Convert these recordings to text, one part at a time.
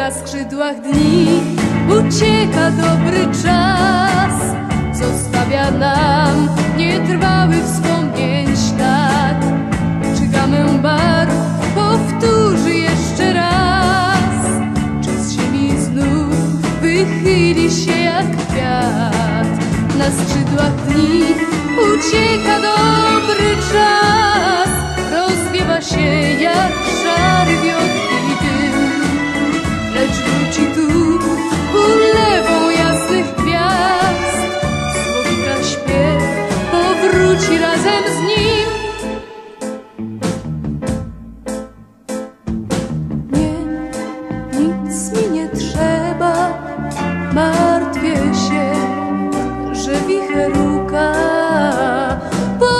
na skrzydłach dni ucieka dobry czas, zostawia nam nietrwały wspomnień ślad. Czy gamę barw powtórzy jeszcze raz? Czy z ziemi znów wychyli się jak kwiat? Na skrzydłach dni ucieka dobry czas, rozwiewa się jak szary wiotr i dym, lecz wróci tu ulewą jasnych gwiazd. Słowika śpiew powróci razem z nim. Nie, nic mi nie trzeba, martwię się, że wicher łka po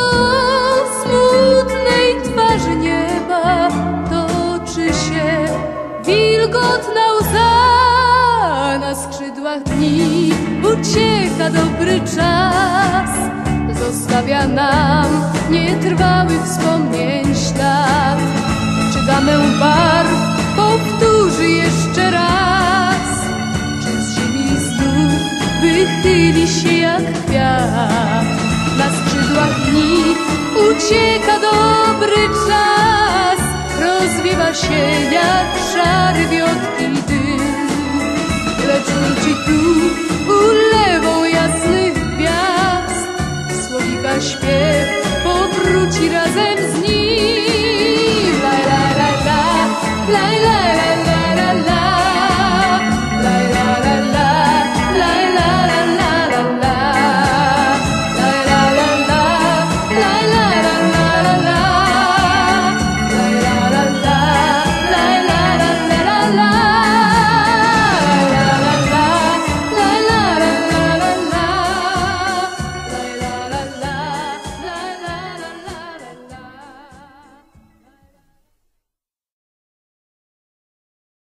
smutnej twarzy nieba toczy się wilgotna łza. Na skrzydłach dni ucieka dobry czas, zostawia nam nietrwały wspomnień ślad. Czy gamę barw powtórzy jeszcze raz? Czy z ziemi znów wychyli się jak kwiat? Na skrzydłach dni ucieka dobry czas, rozwiewa się jak szary wiotr i